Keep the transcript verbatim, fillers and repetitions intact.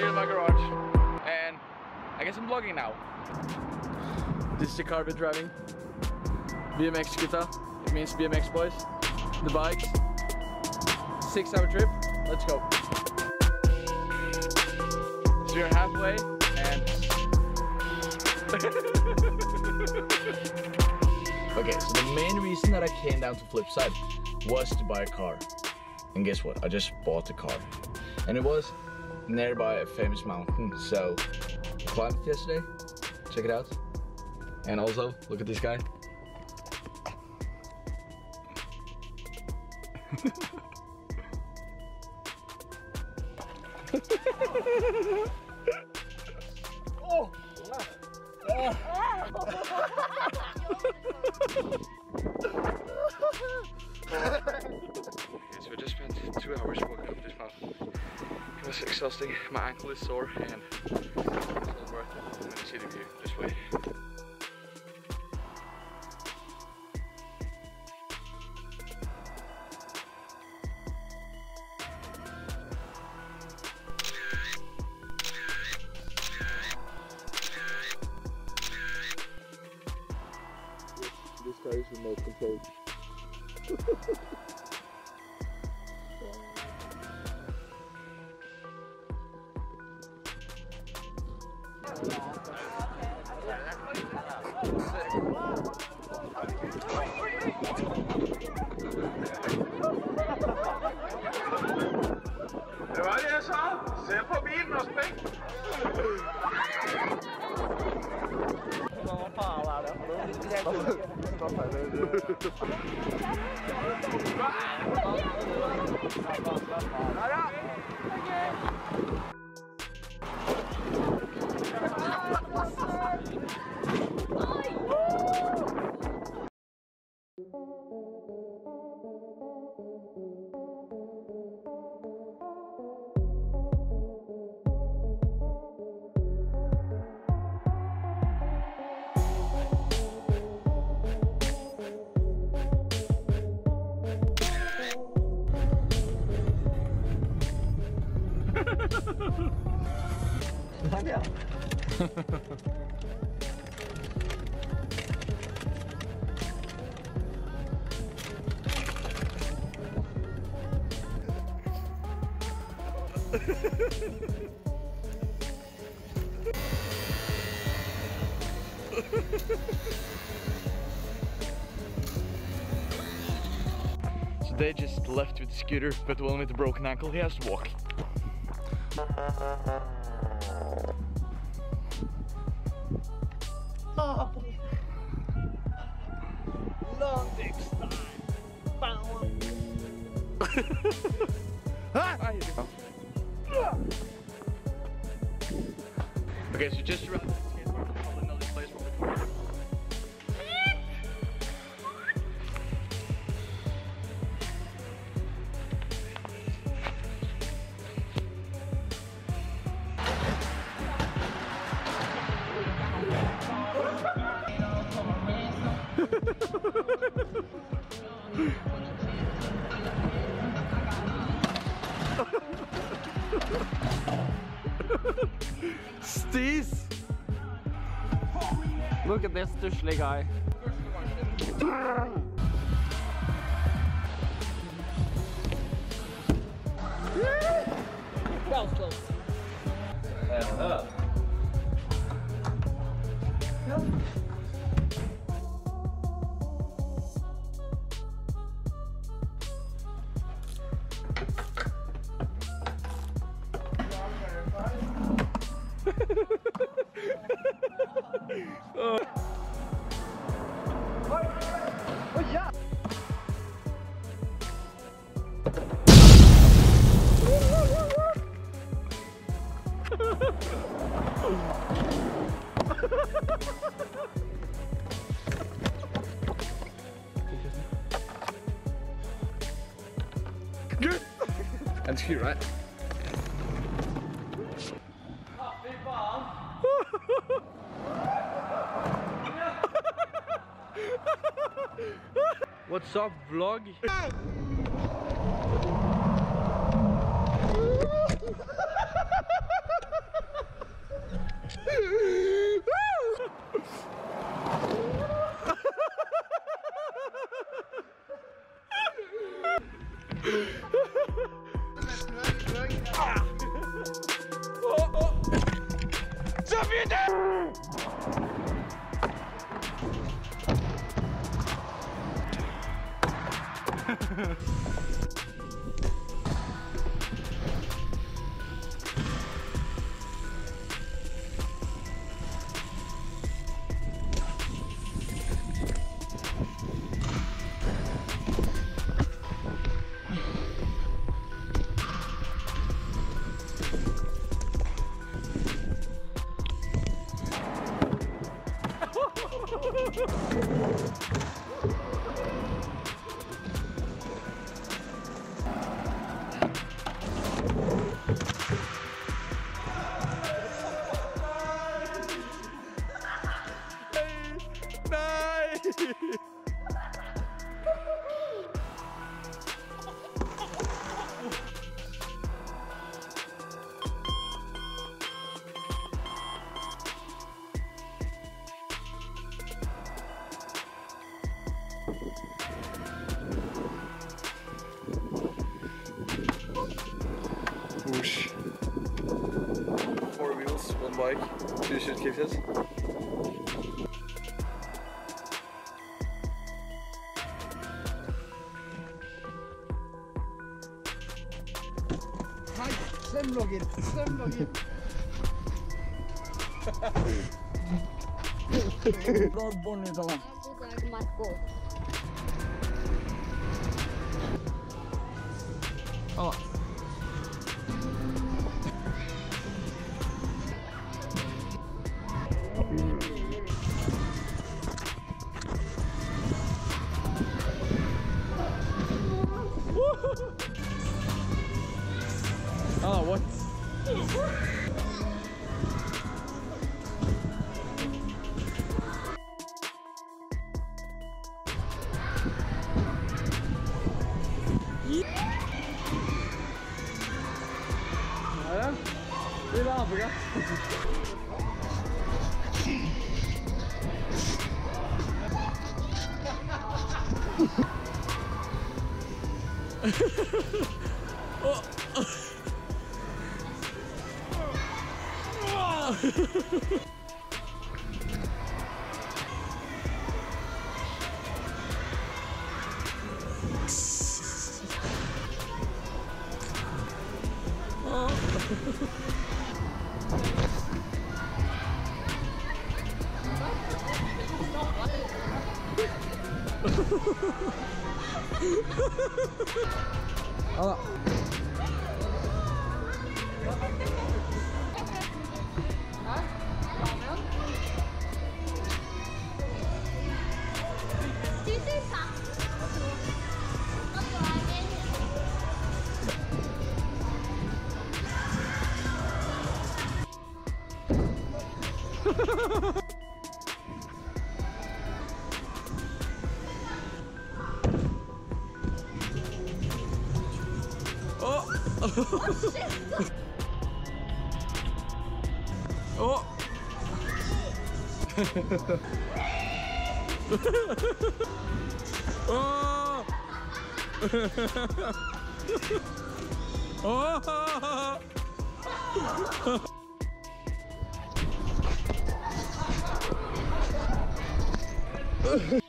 here in my garage, and I guess I'm vlogging now. This is the car we're driving, B M X guitar. It means B M X boys. The bikes, six hour trip, let's go. So we're halfway and... Okay, so the main reason that I came down to Flipside was to buy a car. And guess what? I just bought a car. And it was nearby a famous mountain, so I climbed yesterday. Check it out. And also, look at this guy. Oh! Okay, so I just spent two hours walking up this mountain. It was exhausting, my ankle is sore, and it's not worth it. I'm gonna see the view this way. This car is remote controlled. Det var det jeg sa. Se på bilen og spring. Hva faen er det for noe? So they just left with the scooter, but the one with the broken ankle, he has to walk. Oh, long dick style. Ah, here we go. Okay, so just around the skateboard, we'll find another place where we Steez! Look at this stussly guy. That was close. Hello. Oh. Oh, yeah. Good. That's cute, right? What's up, vlog? Four wheels, one bike, two suitcases. Hei, svømlogger, svømlogger! Bra bånd I dag. Hva da? Oh, what? Yeah. We're out of here. Oh. Oh. Hva da? Oh shit! Oh! Oh! Oh!